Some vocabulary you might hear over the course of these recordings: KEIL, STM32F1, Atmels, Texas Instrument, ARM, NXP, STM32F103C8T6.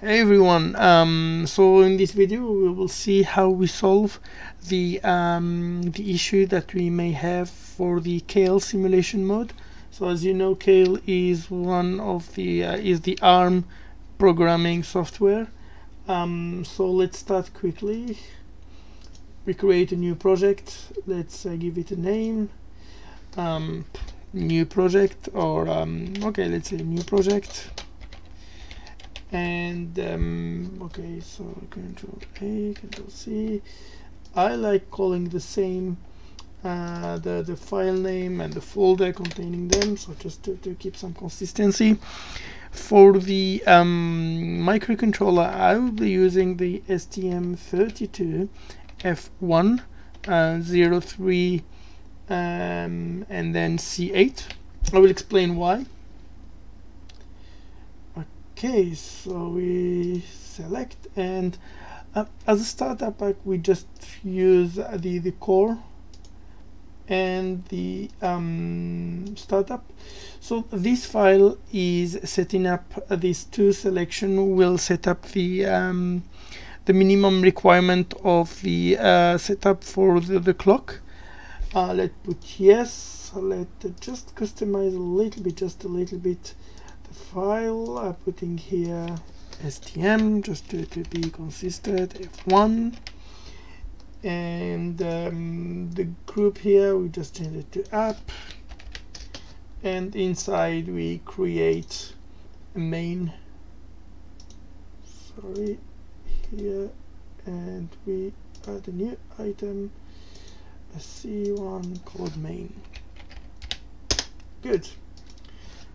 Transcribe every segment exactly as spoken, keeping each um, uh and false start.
Hey everyone, um, so in this video we will see how we solve the um, the issue that we may have for the KEIL simulation mode. So as you know, KEIL is one of the uh, is the ARM programming software. Um, so let's start quickly. We create a new project. Let's uh, give it a name. Um, new project, or um, okay, let's say new project. And um, okay, so Control A, Control C. I like calling the same uh, the the file name and the folder containing them, so just to, to keep some consistency. For the um, microcontroller, I will be using the S T M thirty-two F one uh, zero three um, and then C eight. I will explain why. Okay, so we select, and uh, as a startup pack we just use the, the core and the um, startup. So this file is setting up uh, these two selection will set up the um, the minimum requirement of the uh, setup for the, the clock. Uh, let's put yes. Let's just customize a little bit, just a little bit. File I'm putting here S T M just to, to be consistent, F one, and um, the group here we just change it to app, and inside we create a main, sorry, here, and we add a new item, a C one called main. Good.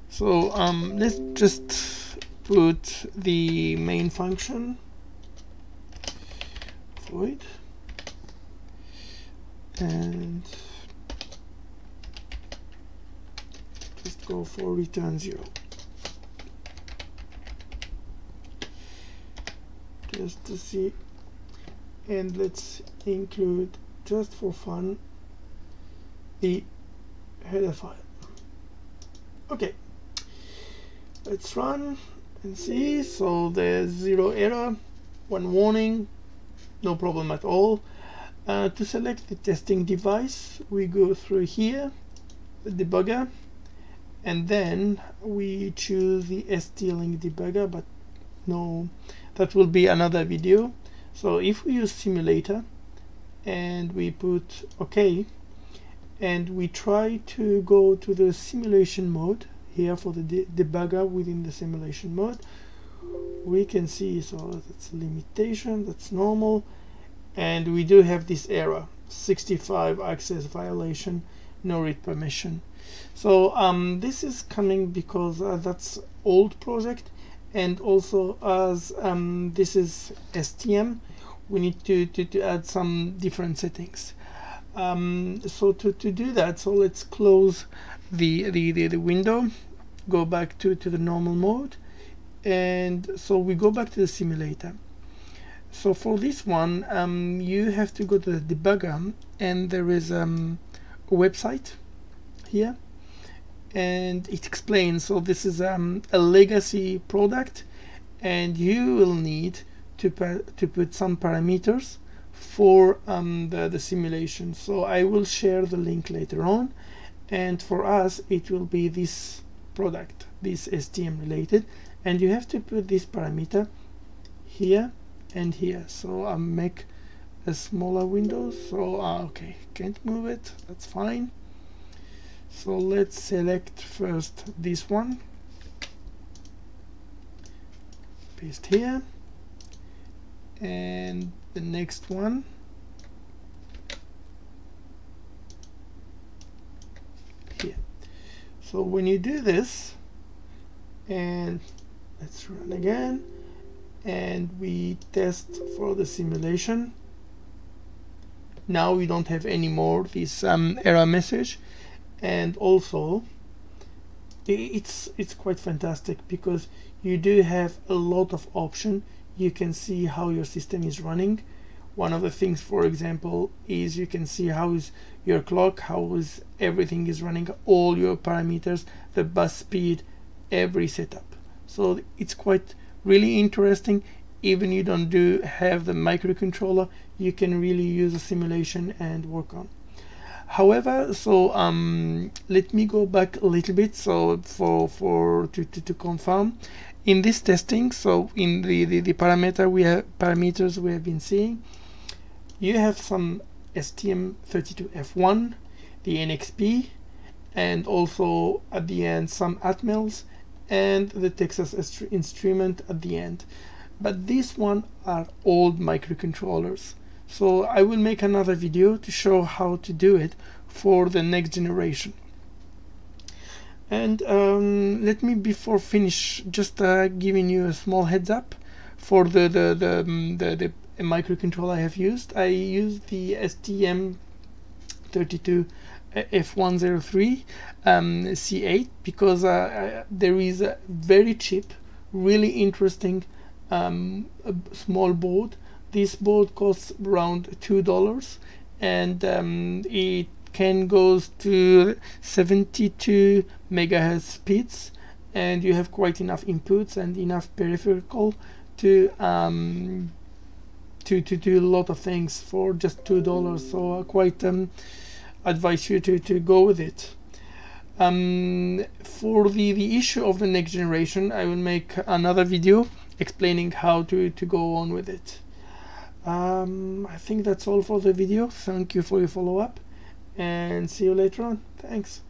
So um, let's just put the main function void, and just go for return zero. Just to see, and let's include, just for fun, the header file. Okay. Let's run and see. So there's zero error, one warning, no problem at all. Uh, to select the testing device, we go through here, the debugger, and then we choose the S T link debugger, but no, that will be another video. So if we use simulator and we put OK, and we try to go to the simulation mode, here for the de debugger within the simulation mode, we can see, so that's limitation, that's normal, and we do have this error, sixty-five access violation, no read permission. So um, this is coming because uh, that's old project, and also as um, this is S T M, we need to, to, to add some different settings. Um, so to, to do that, so let's close the, the, the, the window, go back to, to the normal mode, and so we go back to the simulator. So for this one, um, you have to go to the debugger, and there is um, a website here, and it explains, so this is um, a legacy product, and you will need to, to put some parameters for um, the, the simulation. So I will share the link later on, and for us it will be this product, this S T M related, and you have to put this parameter here and here. So I'll make a smaller window, so uh, okay, can't move it, that's fine. So let's select first this one, paste here, and the next one, here. So when you do this, and let's run again, and we test for the simulation, now we don't have any more this um, error message. And also it's it's quite fantastic because you do have a lot of options. You can see how your system is running. One of the things, for example, is you can see how is your clock, how is everything is running, all your parameters, the bus speed, every setup. So it's quite really interesting. Even you don't do have the microcontroller, you can really use a simulation and work on. However, so um, let me go back a little bit. So for for to, to, to confirm in this testing, so in the, the the parameter we have parameters we have been seeing, you have some S T M thirty-two F one, the N X P, and also at the end some Atmels and the Texas Instrument at the end. But these one are old microcontrollers. So I will make another video to show how to do it for the next generation. And um, let me, before finish, just uh, giving you a small heads up for the the, the, the, the the microcontroller I have used. I used the S T M thirty-two F one oh three um, C eight because uh, I, there is a very cheap, really interesting um, small board. This board costs around two dollars, and um, it can goes to seventy-two megahertz speeds, and you have quite enough inputs and enough peripheral to um, to to do a lot of things for just two dollars. So I quite um, advise you to to go with it. Um, for the the issue of the next generation, I will make another video explaining how to to go on with it. Um, I think that's all for the video. Thank you for your follow-up and see you later on. Thanks.